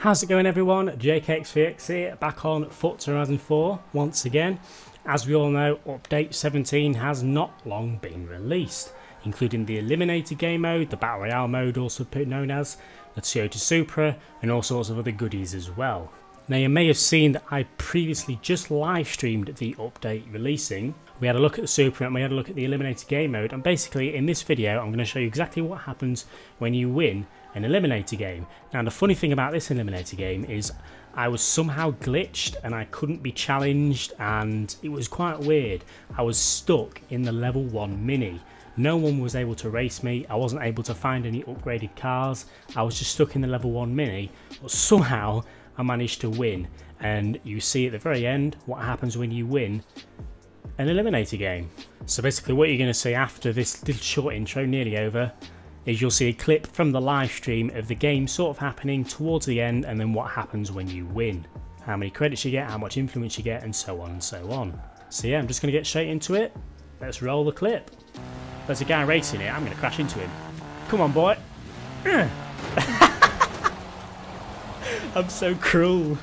How's it going, everyone? Jakexvx here, back on Forza Horizon 4 once again. As we all know, update 17 has not long been released, including the Eliminator game mode, the Battle Royale mode, also known as the Toyota Supra, and all sorts of other goodies as well. Now, you may have seen that I previously just live streamed the update releasing. We had a look at the Supra and we had a look at the Eliminator game mode, and basically in this video I'm going to show you exactly what happens when you win an Eliminator game. Now, the funny thing about this Eliminator game is I was somehow glitched and I couldn't be challenged, and it was quite weird. I was stuck in the level 1 mini. No one was able to race me, I wasn't able to find any upgraded cars, I was just stuck in the level 1 mini, but somehow I managed to win. And you see at the very end what happens when you win an Eliminator game. So basically what you're going to see after this little short intro, nearly over, is you'll see a clip from the live stream of the game sort of happening towards the end, and then what happens when you win. How many credits you get, how much influence you get, and so on and so on. So yeah, I'm just going to get straight into it. Let's roll the clip. There's a guy racing it, I'm going to crash into him. Come on, boy. I'm so cruel.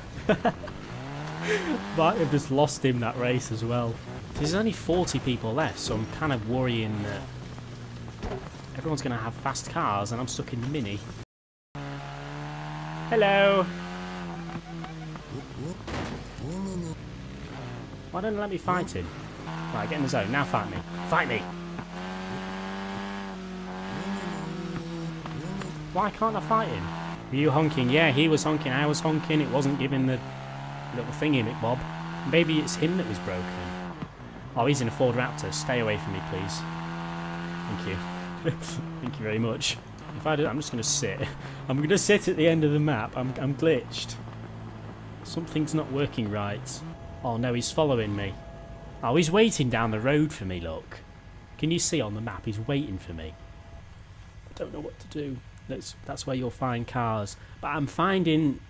Might have just lost him that race as well. There's only 40 people left, so I'm kind of worrying that everyone's going to have fast cars and I'm stuck in mini. Hello! Why don't they let me fight him? Right, get in the zone. Now fight me. Fight me! Why can't I fight him? Were you honking? Yeah, he was honking, I was honking, it wasn't giving the little thingy McBob. Maybe it's him that was broken. Oh, he's in a Ford Raptor, stay away from me please. Thank you. Thank you very much. If I do, I'm just going to sit. I'm going to sit at the end of the map, I'm glitched. Something's not working right. Oh no, he's following me. Oh, he's waiting down the road for me, look. Can you see on the map, he's waiting for me. I don't know what to do. That's where you'll find cars, but I'm finding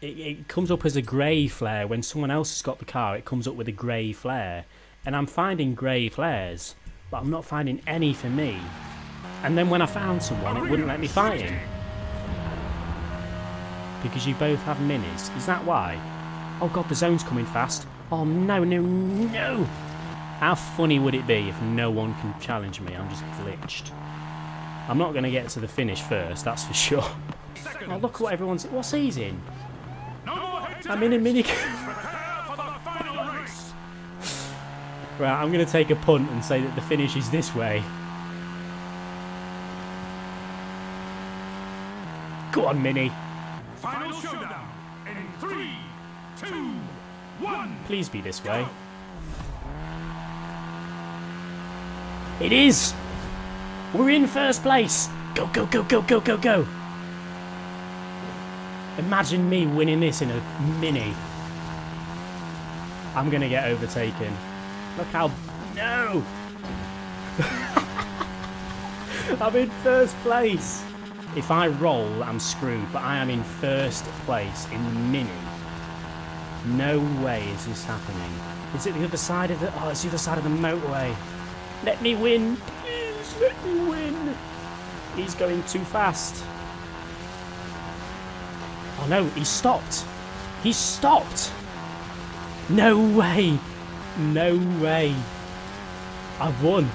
it comes up as a grey flare when someone else has got the car. It comes up with a grey flare, and I'm finding grey flares, but I'm not finding any for me. And then when I found someone, it wouldn't let me fight him because you both have minis. Is that why? Oh god, the zone's coming fast. Oh no, no, no! How funny would it be if no one can challenge me? I'm just glitched. I'm not going to get to the finish first, that's for sure. Oh, look what everyone's... What's he's in? I'm in a mini... Right, I'm going to take a punt and say that the finish is this way. Go on, Mini. Final showdown in 3, 2, 1. Please be this way. It is! We're in first place! Go, go, go, go, go, go, go! Imagine me winning this in a mini. I'm gonna get overtaken. Look how... No! I'm in first place! If I roll, I'm screwed, but I am in first place in the mini. No way is this happening. Is it the other side of the... Oh, it's the other side of the motorway. Let me win! Let me win! He's going too fast. Oh no, he stopped! He stopped! No way! No way! I've won!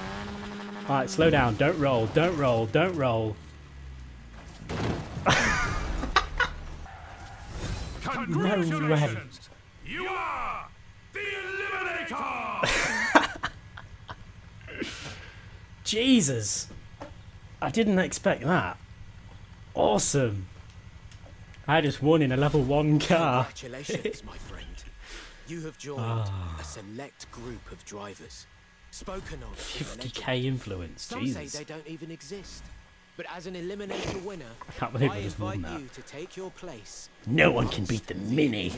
Alright, slow down. Don't roll. Don't roll. Don't roll. Congratulations! No way. You are the Eliminator! Jesus, I didn't expect that. Awesome. I just won in a level 1 car. Congratulations, my friend. You have joined a select group of drivers. Spoken of 50k influence. Some Jesus. Say they don't even exist. But as an Eliminator winner, I can't believe I just won that. You to take your place. No one can beat the mini.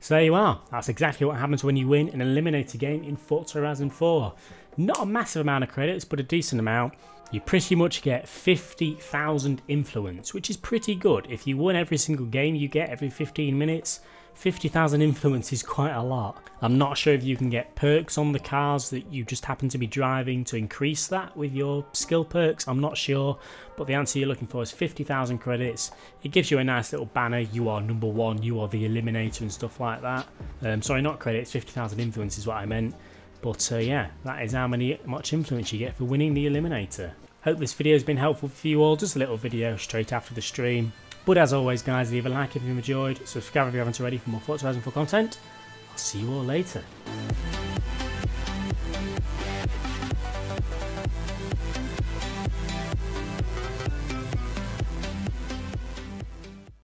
So there you are. That's exactly what happens when you win an Eliminator game in Forza Horizon 4. Not a massive amount of credits, but a decent amount. you pretty much get 50,000 influence, which is pretty good. If you won every single game you get every 15 minutes, 50,000 influence is quite a lot. I'm not sure if you can get perks on the cars that you just happen to be driving to increase that with your skill perks, I'm not sure, but the answer you're looking for is 50,000 credits. It gives you a nice little banner, you are number one, you are the Eliminator and stuff like that. Sorry, not credits, 50,000 influence is what I meant. But yeah, that is how much influence you get for winning the Eliminator. Hope this video has been helpful for you all, just a little video straight after the stream. But as always guys, leave a like if you've enjoyed, subscribe if you haven't already for more Forza Horizon 4 content. I'll see you all later.